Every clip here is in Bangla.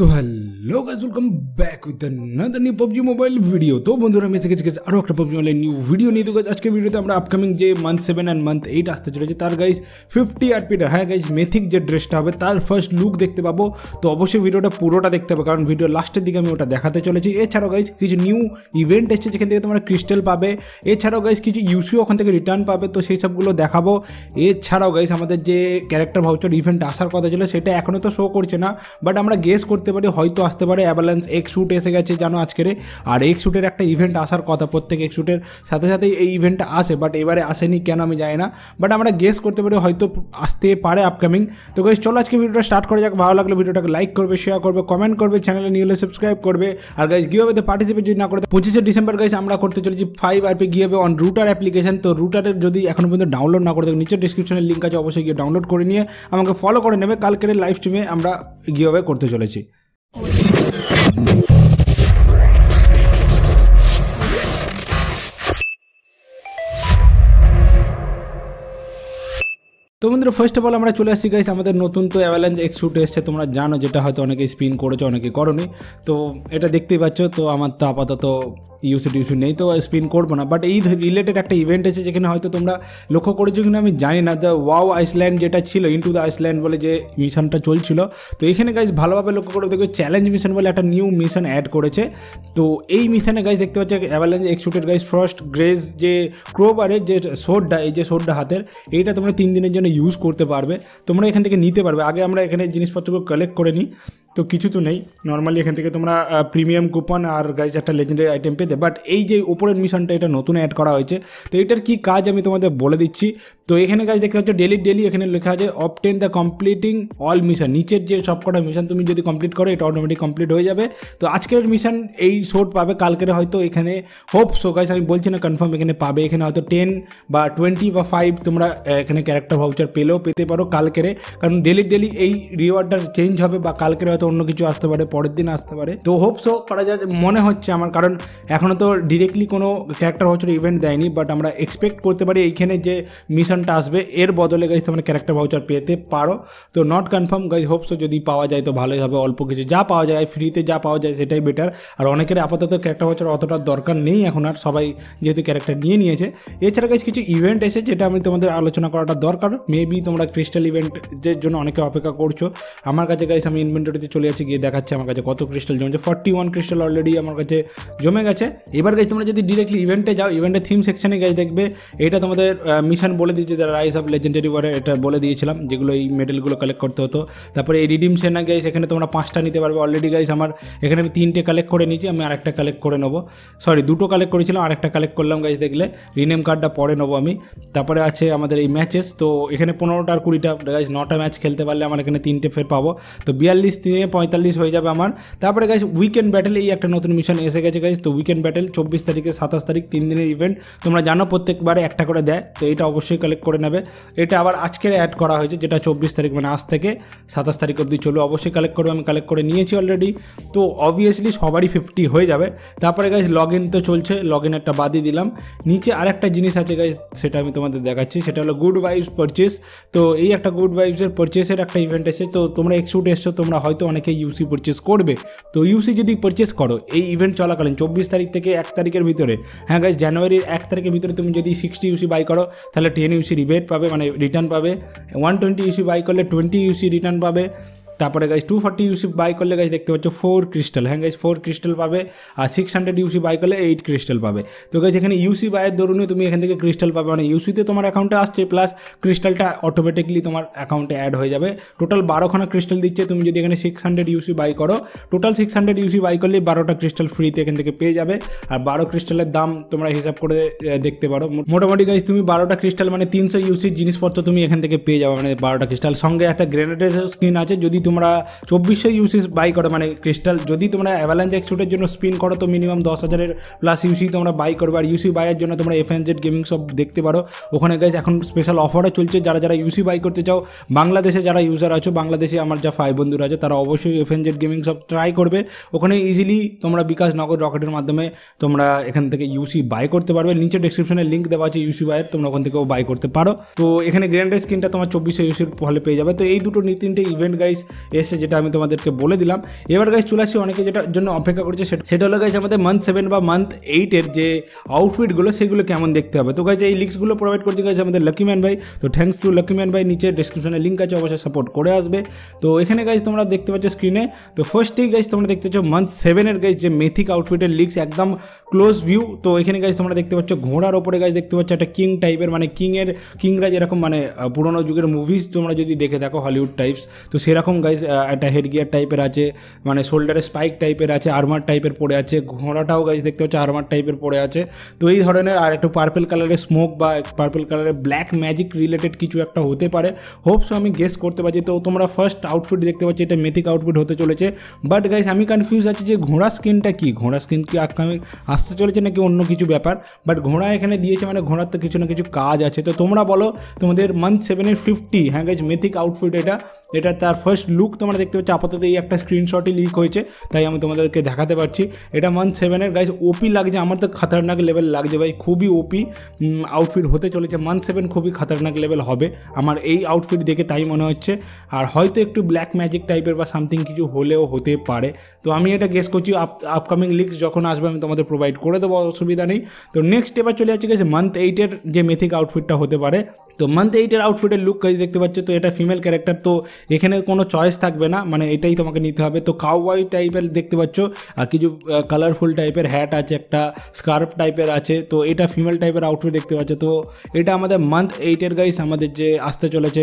তো hello guys, welcome back with another new PUBG mobile video. তো বন্ধুরা, আমি এসে গেছি আরও একটা PUBG মোবাইল নিউ ভিডিও নিয়ে। তো গাইস, আজকে ভিডিওতে আমরা আপকামিং যে মান্থ 7 অ্যান্ড মান্থ 8 আসতে চলেছে তার গাইস 50 আরপিটা, হ্যাঁ গাইস মেথিক যে ড্রেসটা হবে তার ফার্স্ট লুক দেখতে পাবো। তো অবশ্যই ভিডিওটা পুরোটা দেখতে হবে, কারণ ভিডিও লাস্টের দিকে আমি ওটা দেখাতে চলেছি। এছাড়াও গাইস কিছু নিউ ইভেন্ট এসেছে যেখান থেকে তোমরা ক্রিস্টাল পাবে, এছাড়াও গাইস কিছু ইউসিও ওখান থেকে রিটার্ন পাবে, তো সেই সবগুলো দেখাবো। এছাড়াও গাইস আমাদের যে ক্যারেক্টার ভাউচার ইভেন্ট আসার কথা ছিল সেটা এখনও তো শো করছে না, বাট আমরা গেস করতে পারে হয়তো আসতে পারে। অ্যাভালান্স এক্স শুট এসে গেছে জানো আজকের, আর এক্স শুটের একটা ইভেন্ট আসার কথা, প্রত্যেক এক্স শুটের সাথে সাথেই এই ইভেন্টটা আসে, বাট এবারে আসেনি কেন আমি জানি না, বাট আমরা গেস করতে পারি হয়তো আসতে পারে আপকামিং। তো গাইস চলো আজকে ভিডিওটা স্টার্ট করা যাক। ভালো লাগলে ভিডিওটাকে লাইক করবে, শেয়ার করবে, কমেন্ট করবে, চ্যানেলে নিউ হলে সাবস্ক্রাইব করবে। আর গাইস গিভওয়েতে পার্টিসিপেট যদি না করতে 25শে ডিসেম্বর গাইস আমরা করতে চলেছি 5 RP giveaway on Rooter application. তো রুটারের যদি এখন পর্যন্ত ডাউনলোড না করে থাকো নিচে ডিসক্রিপশনের লিঙ্ক আছে, অবশ্যই গিয়ে ডাউনলোড করে নিয়ে আমাকে ফলো করে নেবে। কালকের লাইভ স্ট্রিমে আমরা গিভওয়ে করতে চলেছি। তো বন্ধুরা, ফার্স্ট অফ অল আমরা চলে আসছি গাইস আমাদের নতুন তো অ্যাভালান্স এক্স শুট এসছে, তোমরা জানো, যেটা হয়তো অনেকে স্পিন করেছো অনেকে করোনি, তো এটা দেখতেই পাচ্ছ। তো আমার তো আপাতত ইউসি টিউসি নেই তো স্পিন করবো না, বাট এই রিলেটেড একটা ইভেন্ট আছে যেখানে হয়তো তোমরা লক্ষ্য করেছো কিনা আমি জানি না, যে ওয়াও আইসল্যান্ড যেটা ছিল, ইনটু দ্য আইসল্যান্ড বলে যে মিশনটা চলছিল। তো এখানে গাইস ভালোভাবে লক্ষ্য করে দেখবে চ্যালেঞ্জ মিশন বলে একটা নিউ মিশন অ্যাড করেছে। তো এই মিশনে গাইস দেখতে পাচ্ছি অ্যাভালান্স এক্স শুটের গাইস ফার্স্ট গ্রেজ যে ক্রোবারের যে সোডটা, এই যে সোডটা হাতের, এইটা তোমরা 3 দিনের জন্য ইউজ করতে পারবে, তোমরা এখান থেকে নিতে পারবে। আগে আমরা এখানে জিনিসপত্রগুলো কালেক্ট করে নিই, তো কিছু তো নেই নর্মালি এখান থেকে তোমরা প্রিমিয়াম কুপন আর গাইস একটা লেজেন্ডারি আইটেম পেতে, বাট এই যে ওপরের মিশনটা এটা নতুন অ্যাড করা হয়েছে। তো এটার কী কাজ আমি তোমাদের বলে দিচ্ছি। তো এখানে গাইস দেখতে পাচ্ছ ডেলি এখানে লেখা আছে obtain the completing all mission, নিচের যে সবকটা মিশন তুমি যদি কমপ্লিট করো এটা অটোমেটিক কমপ্লিট হয়ে যাবে। তো আজকের মিশন এই শোট পাবে, কালকের হয়তো এখানে হোপ সো গাইস, আমি বলছি না কনফার্ম এখানে পাবে, এখানে হয়তো 10 বা 20 বা 5 তোমরা এখানে ক্যারেক্টার ভাউচার পেলেও পেতে পারো কালকের, কারণ ডেলি এই রিওয়ার্ডটা চেঞ্জ হবে, বা কালকের হয়তো অন্য কিছু আসতে পারে, পরের দিন আসতে পারে। তো হোপ সো করা যায় মনে হচ্ছে আমার, কারণ এখনও তো ডিরেক্টলি কোনো ক্যারেক্টার ভাউচার ইভেন্ট দেয়নি, বাট আমরা এক্সপেক্ট করতে পারি এইখানে যে মিশনটা আসবে এর বদলে গাইস তোমরা ক্যারেক্টার ভাউচার পেতে পারো। তো not confirm guys, hope so যদি পাওয়া যায় তো ভালোই হবে, অল্প কিছু যা পাওয়া যায় ফ্রিতে যা পাওয়া যায় সেটাই বেটার। আর অনেকের আপাতত ক্যারেক্টার ভাউচার অতটা দরকার নেই এখন, আর সবাই যেহেতু ক্যারেক্টার নিয়ে নিয়েছে। এছাড়া গাইস কিছু ইভেন্ট এসে যেটা আমি তোমাদের আলোচনা করাটা দরকার, মেবি তোমরা ক্রিস্টাল ইভেন্টের জন্য অনেকে অপেক্ষা করছো। আমার কাছে গাইস আমি ইনভেন্টরিতে চলে যাচ্ছি, গিয়ে দেখাচ্ছি আমার কাছে কত ক্রিস্টাল জমেছে। 41 ক্রিস্টাল অলরেডি আমার কাছে জমে গেছে। এবার গাইস তোমরা যদি ডিরেক্টলি ইভেন্টে যাও, ইভেন্টের থিম সেকশানে গাইস দেখবে এটা তোমাদের মিশন বলে দিয়েছে, the rise of legendary war, এটা বলে দিয়েছিলাম, যেগুলো এই মেডেলগুলো কালেক্ট করতে হতো। তারপরে এই রিডিমশনে গাইস এখানে তোমরা 5টা নিতে পারবে। অলরেডি গাইস আমার এখানে আমি 3টে কালেক্ট করে নিয়েছি, আমি আরেকটা কালেক্ট করে নেবো, সরি 2টো কালেক্ট করেছিলাম আরেকটা কালেক্ট করলাম গাইস, দেখলে রিনেম কার্ডটা পরে নেবো আমি। তারপরে আছে আমাদের এই ম্যাচেস, তো এখানে 15টা আর 20টা গাইস, 9টা ম্যাচ খেলতে পারলে আমার এখানে 3টে ফের পাবো, তো 42 থেকে 45 হয়ে যাবে আমার। তারপরে গাইস উইকেন্ড ব্যাটেল, এই একটা নতুন মিশন এসে গেছে গাইস। তো উইকেন্ড ব্যাটেল 24 তারিখ থেকে 27 তারিখ 3 দিনের ইভেন্ট, তোমরা জানো প্রত্যেকবারে একটা করে দেয়, তো এটা অবশ্যই কালেক্ট করে নেবে। এটা আবার আজকের অ্যাড করা হয়েছে, যেটা 24 তারিখ মানে আজ থেকে 27 তারিখ অবধি চলবে, অবশ্যই কালেক্ট করবে, আমি কালেক্ট করে নিয়েছি অলরেডি। তো অবভিয়াসলি সবারই 50 হয়ে যাবে। তারপরে গাইস লগ ইন তো চলছে, লগ ইন একটা বাদই দিলাম। নিচে আরেকটা জিনিস আছে গাইস, সেটা আমি তোমাদের দেখাচ্ছি, সেটা হলো গুড ভাইবস পারচেস। তো এই একটা গুড ভাইবসের পারচেসের একটা ইভেন্ট এসে, তো তোমরা এক্সুট এসছো, তোমরা হয়তো অনেকে ইউসি পারচেস করবে। তো ইউসি যদি পারচেস করো এই ইভেন্ট চলাকালীন 24 তারিখ থেকে 1 তারিখের ভিতরে, হ্যাঁ গাইস জানুয়ারির 1 তারিখের ভিতরে তুমি যদি 60 ইউসি বাই করো তাহলে 10 ইউসি রিবেট পাবে, মানে রিটার্ন পাবে। 120 ইউসি বাই করলে 20 ইউসি রিটার্ন পাবে। তারপরে গাইস 240 ইউসি বাই করলে গাইস দেখতে পাচ্ছ 4 ক্রিস্টাল, হ্যাঁ গাইস 4 ক্রিস্টাল পাবে। আর 600 ইউসি বাই করলে 8 ক্রিস্টাল পাবে। তো গাইস এখানে ইউসি বাইয়ের দরুনে তুমি এখান থেকে ক্রিস্টাল পাবে, মানে ইউসিতে তোমার অ্যাকাউন্টে আসছে প্লাস ক্রিস্টালটা অটোমেটিকলি তোমার অ্যাকাউন্টে অ্যাড হয়ে যাবে। টোটাল 12খানা ক্রিস্টাল দিচ্ছে, তুমি যদি এখানে 600 ইউসি বাই করো, টোটাল 600 ইউসি বাই করলে 12টা ক্রিস্টাল ফ্রিতে এখান থেকে পেয়ে যাবে। আর 12 ক্রিস্টালের দাম তোমরা হিসাব করে দেখতে পারো, মোটামুটি গাইস তুমি 12টা ক্রিস্টাল মানে 300 ইউসির জিনিসপত্র তুমি এখান থেকে পেয়ে যাবে, মানে 12টা ক্রিস্টাল। সঙ্গে একটা গ্রেনেডের স্কিন আছে, যদি তোমরা 2400 ইউসি বাই করো, মানে ক্রিস্টাল যদি তোমরা অ্যাভালান্স এক্স শুটের জন্য স্পিন করো তো মিনিমাম 10,000+ ইউসি তোমরা বাই করবে। আর ইউসি বাইয়ের জন্য তোমরা FNZ গেমিং সব দেখতে পারো, ওখানে গাইস এখন স্পেশাল অফারও চলছে। যারা যারা ইউসি বাই করতে চাও, বাংলাদেশে যারা ইউজার আছো, বাংলাদেশে আমার যা 5 বন্ধুরা আছে, তারা অবশ্যই FNZ গেমিং সব ট্রাই করবে। ওখানে ইজিলি তোমরা বিকাশ নগদ রকেটের মাধ্যমে তোমরা এখান থেকে ইউসি বাই করতে পারবে। নিচে ডেসক্রিপশনে লিঙ্ক দেওয়া আছে ইউসি বাইয়ের, তোমরা ওখান থেকেও বাই করতে পারো। তো এখানে গ্র্যান্ডের স্ক্রিনটা তোমার 2400 ইউসির ফলে পেয়ে যাবে। তো এই 2-3টে ইভেন্ট গাইস এসে যেটা আমি তোমাদেরকে বলে দিলাম। এবার গাইস চলে আসি অনেকে যেটার জন্য অপেক্ষা করছে সেটা হলো গাইস আমাদের মান্থ 7 বা মান্থ 8 এর যে আউটফিটগুলো সেগুলো কেমন দেখতে হবে। তো গাইস এই লিঙ্কসগুলো প্রোভাইড করছে গাইস আমাদের লাকি ম্যান ভাই, তো থ্যাঙ্কস টু লাকি ম্যান ভাই। নিচে ডেসক্রিপশনে লিঙ্ক আছে, অবশ্যই সাপোর্ট করে আসবে। তো এখানে গাইস তোমরা দেখতে পাচ্ছ স্ক্রিনে। তো ফার্স্টেই গাইস তোমরা দেখতে পাচ্ছ মান্থ 7 এর গাইস যে মেথিক আউটফিটের লিঙ্কস একদম ক্লোজ ভিউ। তো এখানে গাইস তোমরা দেখতে পাচ্ছ ঘোড়ার উপরে গাইস দেখতে পাচ্ছ একটা কিং টাইপের, মানে কিংরা যেরকম মানে পুরোনো যুগের মুভিজ তোমরা যদি দেখে থাকো হলিউড টাইপস, তো সেরকম গাইস একটা হেড গিয়ার টাইপের আছে, মানে শোল্ডারে স্পাইক টাইপের আছে, আর্মার টাইপের পড়ে আছে। ঘোড়াটাও গাইস দেখতে পাচ্ছ আর্মার টাইপের পড়ে আছে। তো এই ধরনের আর একটু পার্পল কালারের স্মোক বা পার্পল কালারের ব্ল্যাক ম্যাজিক রিলেটেড কিছু একটা হতে পারে, হোপস আমি গেস করতে পারছি। তো তোমরা ফার্স্ট আউটফিট দেখতে পাচ্ছি এটা মেথিক আউটফিট হতে চলেছে। বাট গাইস আমি কনফিউজ আছি যে ঘোড়া স্কিনটা কি, ঘোড়া স্কিন কি আসতে চলেছে নাকি অন্য কিছু ব্যাপার। বাট ঘোড়া এখানে দিয়েছে মানে ঘোড়ার তো কিছু না কিছু কাজ আছে। তো তোমরা বলো তোমাদের মান্থ 7 এর 50 হ্যাঁ গাইস মেথিক আউটফিট এটা তার ফার্স্ট লুক তোমরা দেখতে পাচ্ছ। আপাতত এই একটা স্ক্রিনশটই লিক হয়েছে তাই আমি তোমাদেরকে দেখাতে পারছি। এটা মান্থ 7 এর গাইস ওপি লাগছে, আমার তো খাতারনাক লেভেল লাগছে ভাই, খুবই ওপি আউটফিট হতে চলেছে। মান্থ 7 খুবই খাতারনাক লেভেল হবে আমার এই আউটফিট দেখে তাই মনে হচ্ছে। আর হয়তো একটু ব্ল্যাক ম্যাজিক টাইপের বা সামথিং কিছু হলেও হতে পারে। তো আমি এটা গেস করছি, আপকামিং লিক্স যখন আসবে আমি তোমাদের প্রোভাইড করে দেবো, অসুবিধা নেই। তো নেক্সট এবার চলে যাচ্ছে গেছে মান্থ 8 এর যে মেথিক আউটফিটটা হতে পারে। তো মান্থ 8 এর আউটফিটের লুক গাইস দেখতে পাচ্ছ। তো এটা ফিমেল ক্যারেক্টার, তো এখানে কোনো চয়েস থাকবে না, মানে এটাই তোমাকে নিতে হবে। তো কাউবয় টাইপের দেখতে পাচ্ছ আর কিছু কালারফুল টাইপের হ্যাট আছে, একটা স্কার্ফ টাইপের আছে। তো এটা ফিমেল টাইপের আউটফিট দেখতে পাচ্ছ। তো এটা আমাদের মান্থ 8 এর গাইস আমাদের যে আসতে চলেছে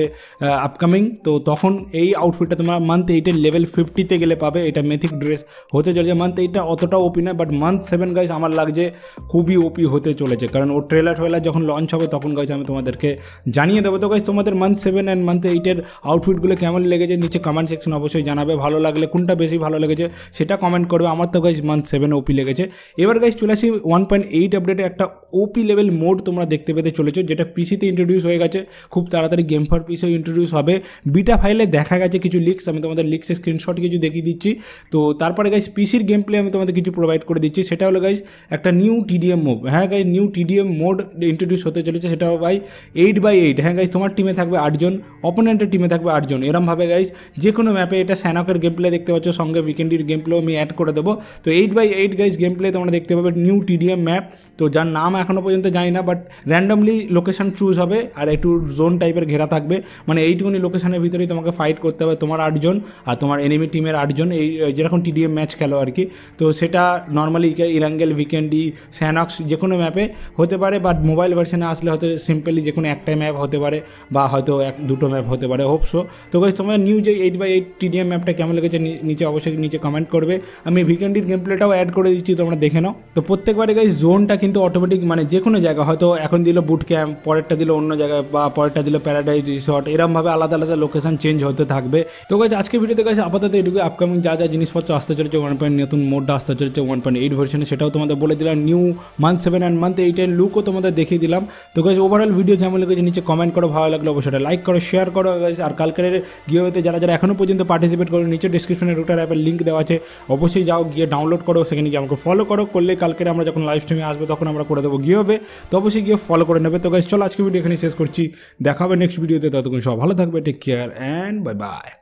আপকামিং, তো তখন এই আউটফিটটা তোমরা মান্থ 8 এর লেভেল 50-তে গেলে পাবে। এটা মেথিক ড্রেস হতে চলেছে। মান্থ 8টা অতটাও ওপি না, বাট মান্থ 7 গাইস আমার লাগছে খুবই ওপি হতে চলেছে, কারণ ও ট্রেলার যখন লঞ্চ হবে তখন গাইস আমি তোমাদেরকে জানিয়ে দেবো। তো গাইস তোমাদের মান্থ 7 অ্যান্ড মান্থ 8 এর আউটফিটগুলো কেমন লেগেছে নিচে কমেন্ট সেকশন অবশ্যই জানাবে। ভালো লাগলে কোনটা বেশি ভালো লেগেছে সেটা কমেন্ট করবে। আমার তো গাইস মান্থ 7 ওপি লেগেছে। এবার গাইস চলে আসি 1.8 আপডেটে একটা ওপি লেভেল মোড তোমরা দেখতে পেতে চলেছো, যেটা পিসিতে ইন্ট্রোডিউস হয়ে গেছে, খুব তাড়াতাড়ি গেম ফর পিসেও ইন্ট্রোডিউস হবে। বিটা ফাইলে দেখা গেছে কিছু লিক্স, আমি তোমাদের লিক্সের স্ক্রিনশট কিছু দেখিয়ে দিচ্ছি। তো তারপরে গাইস পিসির গেম প্লে আমি তোমাদের কিছু প্রোভাইড করে দিচ্ছি। সেটা হলো গাইস একটা নিউ টিডিএম মোড, হ্যাঁ guys new TDM mode introduce হতে চলেছে। সেটা ভাই 8/8, হ্যাঁ গাইস তোমার টিমে থাকবে 8 জন, অপোনেন্টের টিমে থাকবে 8 জন। এরমভাবে গাইস যে কোনো ম্যাপে, এটা স্যানকের গেম প্লে দেখতে পাচ্ছ, সঙ্গে উইকেন্ডের গেম প্লেও আমি অ্যাড করে দেবো। তো 8/8 গাইস গেম প্লে তোমরা দেখতে পাবে, নিউ টিডিএম ম্যাপ। তো যার নাম এখনও পর্যন্ত জানি না, বাট র্যান্ডমলি লোকেশান চুজ হবে আর একটু জোন টাইপের ঘেরা থাকবে, মানে এইটুকুনি লোকেশানের ভিতরেই তোমাকে ফাইট করতে হবে। তোমার 8 জন আর তোমার এনিমি টিমের 8 জন, এই যেরকম টিডিএম ম্যাচ খেলো আর কি। তো সেটা নর্মালি ইরাঙ্গেল, উইকেন্ডি, স্যানক্স যে কোনো ম্যাপে হতে পারে, বাট মোবাইল ভার্সনে আসলে হয়তো সিম্পলি যে কোনো একটা ম্যাপ হতে পারে বা হয়তো 1-2 ম্যাপ হতে পারে, হোপসো। তো গাইস তোমার নিউ যে 8/8 টিডিএম ম্যাপটা কেমন লেগেছে নিচে অবশ্যই নিচে কমেন্ট করবে। আমি উইকেন্ডির গেম প্লেটাও অ্যাড করে দিচ্ছি, তোমরা দেখে নাও। তো প্রত্যেকবারে গাইস জোনটা কিন্তু অটোমেটিক, মানে যে কোনো জায়গা, হয়তো এখন দিল বুট ক্যাম্প, পরেরটা দিল অন্য জায়গায়, বা পরেরটা দিল প্যারাডাইজ রিসর্ট, এরমভাবে আলাদা আলাদা লোকেশান চেঞ্জ হতে থাকবে। তো গাইস আজকের ভিডিওতে গাইস আপাতত এটুকু। আপকামিং যা যা জিনিসপত্র আসতে চলেছে, 1.8 নতুন মোডটা আসতে চলেছে 1.8 ভার্সনে, সেটাও তোমাদের বলে দিলাম। নিউ মান্থ 7 অ্যান্ড মান্থ 8-এর লুকও তোমাদের দেখিয়ে দিলাম। তো গাইস ওভারঅল ভিডিও যেমন লেগেছে নিচে কমেন্ট করো, ভালো লাগলে অবশ্যই এটা লাইক করো, শেয়ার করো গাইস। আর কালকের গিভওয়েতে যারা যারা এখনও পর্যন্ত পার্টিসিপেট করো, নিচে ডিসক্রিপশনে রুটার অ্যাপের লিঙ্ক দেওয়া আছে, অবশ্যই যাও গিয়ে ডাউনলোড করো, সেখানে গিয়ে আমাকে ফলো করো। করলে কালকে আমরা যখন লাইভ স্ট্রিমে আসবো তখন আমরা করে দেবো গিভওয়ে, তো অবশ্যই গিয়ে ফলো করে নেবে। তো গাইস চলো আজকে ভিডিও এখানে শেষ করছি, দেখা হবে নেক্সট ভিডিওতে। ততক্ষণ সব ভালো থাকবে, take care and bye by.